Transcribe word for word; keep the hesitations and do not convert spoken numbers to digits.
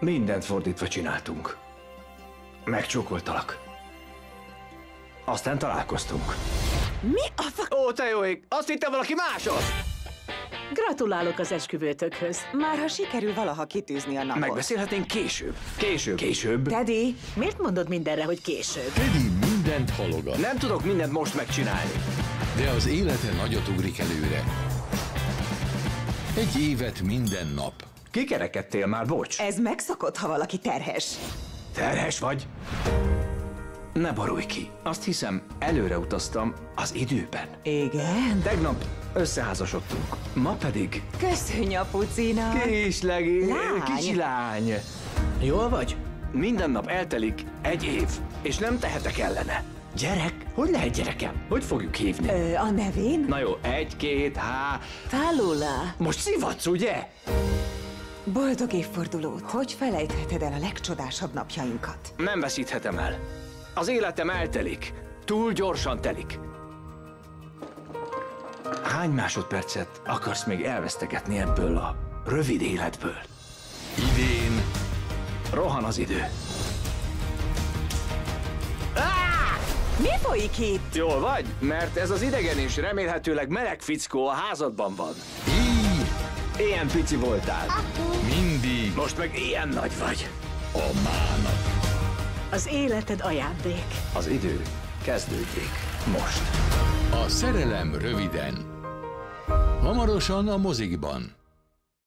Mindent fordítva csináltunk. Megcsókoltalak. Aztán találkoztunk. Mi a fa... Ó, te jó ég! Azt hittem valaki másos! Gratulálok az esküvőtökhöz. Már ha sikerül valaha kitűzni a napot. Megbeszélhetnénk később. Később. Később. Teddy, miért mondod mindenre, hogy később? Teddy mindent halogat. Nem tudok mindent most megcsinálni. De az élete nagyot ugrik előre. Egy évet minden nap. Kikerekedtél már, bocs. Ez megszokott, ha valaki terhes. Terhes vagy? Ne borulj ki. Azt hiszem, előre utaztam az időben. Igen? Tegnap összeházasodtunk. Ma pedig... Köszönj a pucinak! Kis legény, kicsi lány! Jól vagy? Minden nap eltelik egy év, és nem tehetek ellene. Gyerek? Hogy lehet gyerekem? Hogy fogjuk hívni? Ö, a nevén? Na jó, egy, két, há... Talula! Most szivatsz, ugye? Boldog évfordulót! Hogy felejtheted el a legcsodásabb napjainkat? Nem veszíthetem el. Az életem eltelik. Túl gyorsan telik. Hány másodpercet akarsz még elvesztegetni ebből a rövid életből? Idén rohan az idő. Ah! Mi folyik itt? Jól vagy? Mert ez az idegen is remélhetőleg meleg fickó a házadban van. Íh! Ilyen pici voltál. Mindig. Most meg ilyen nagy vagy. A mának. Az életed ajándék. Az idő kezdődik most. A szerelem röviden. Hamarosan a mozikban.